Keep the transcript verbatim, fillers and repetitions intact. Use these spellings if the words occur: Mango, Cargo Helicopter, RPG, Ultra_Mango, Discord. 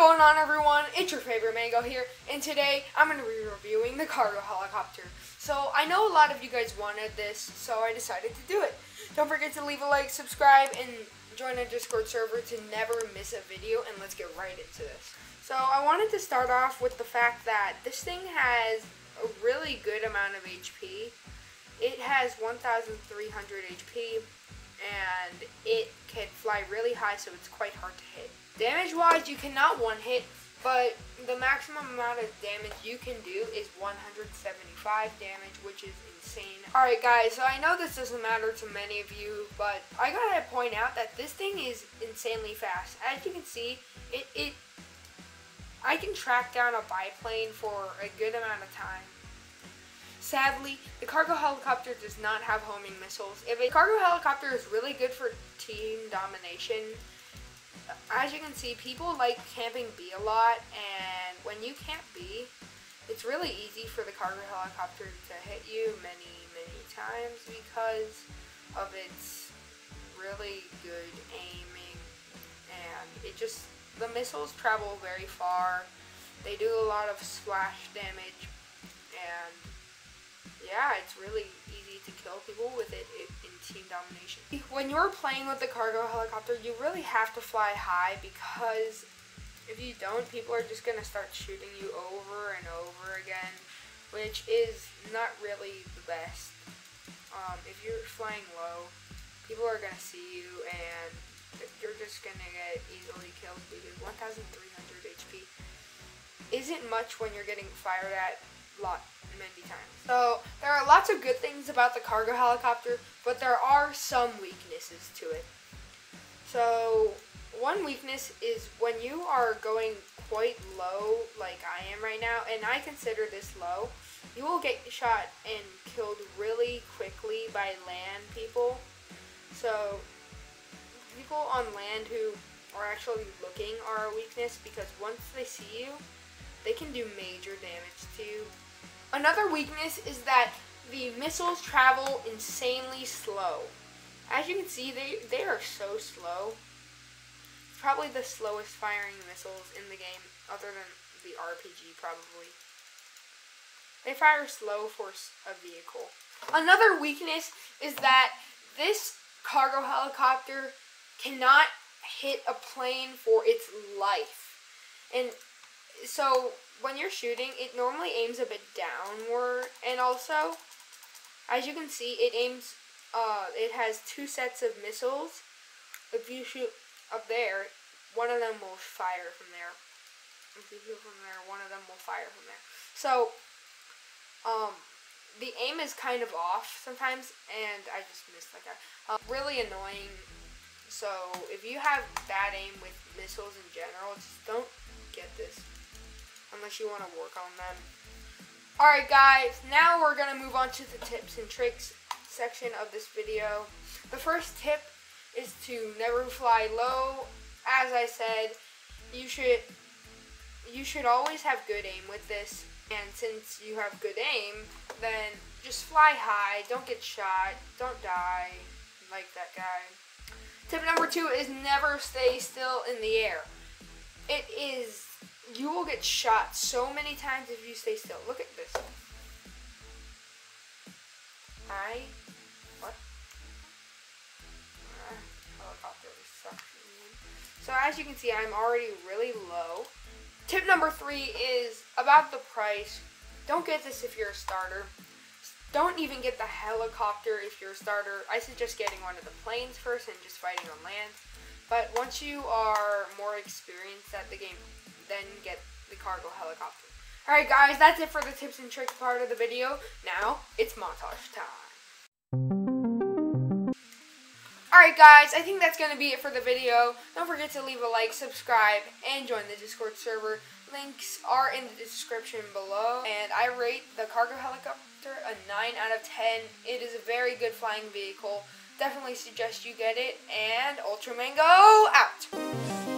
going on, everyone? It's your favorite Mango here, and today I'm going to be reviewing the cargo helicopter. So I know a lot of you guys wanted this, so I decided to do it. Don't forget to leave a like, subscribe, and join our Discord server to never miss a video, and let's get right into this. So I wanted to start off with the fact that this thing has a really good amount of H P. It has one thousand three hundred H P, and it can fly really high, so it's quite hard to hit. Damage-wise, you cannot one-hit, but the maximum amount of damage you can do is one hundred seventy-five damage, which is insane. Alright guys, so I know this doesn't matter to many of you, but I gotta point out that this thing is insanely fast. As you can see, it, it I can track down a biplane for a good amount of time. Sadly, the cargo helicopter does not have homing missiles. If a cargo helicopter is really good for team domination, as you can see, people like camping B a lot, and when you camp B, it's really easy for the cargo helicopter to hit you many, many times because of its really good aiming, and it just, the missiles travel very far, they do a lot of splash damage, and yeah, it's really easy to kill people with it in team domination. When you're playing with the cargo helicopter, you really have to fly high because if you don't, people are just going to start shooting you over and over again, which is not really the best. Um, if you're flying low, people are going to see you and you're just going to get easily killed because one thousand three hundred H P isn't much when you're getting fired at a lot. Many times. So there are lots of good things about the cargo helicopter, but there are some weaknesses to it. So one weakness is when you are going quite low, like I am right now, and I consider this low, you will get shot and killed really quickly by land people. So people on land who are actually looking are a weakness because once they see you, they can do major damage to you. Another weakness is that the missiles travel insanely slow. As you can see, they, they are so slow. It's probably the slowest firing missiles in the game, other than the R P G probably. They fire slow for a vehicle. Another weakness is that this cargo helicopter cannot hit a plane for its life. And so when you're shooting, it normally aims a bit downward, and also, as you can see, it aims, uh, it has two sets of missiles. If you shoot up there, one of them will fire from there. If you shoot from there, one of them will fire from there. So, um, the aim is kind of off sometimes, and I just missed like that. Uh, really annoying, so if you have bad aim with missiles in general, just don't get this. Unless you want to work on them. Alright guys, now we're going to move on to the tips and tricks section of this video. The first tip is to never fly low. As I said, you should, you should always have good aim with this. And since you have good aim, then just fly high, don't get shot, don't die, like that guy. Tip number two is never stay still in the air. It is... You will get shot so many times if you stay still. Look at this. I... What? Uh, helicopter sucks. So as you can see, I'm already really low. Tip number three is about the price. Don't get this if you're a starter. Don't even get the helicopter if you're a starter. I suggest getting one of the planes first and just fighting on land. But once you are more experienced at the game, then get the cargo helicopter. Alright guys, that's it for the tips and tricks part of the video. Now, it's montage time. Alright guys, I think that's going to be it for the video. Don't forget to leave a like, subscribe, and join the Discord server. Links are in the description below. And I rate the cargo helicopter a nine out of ten. It is a very good flying vehicle. Definitely suggest you get it. And Ultra Mango out!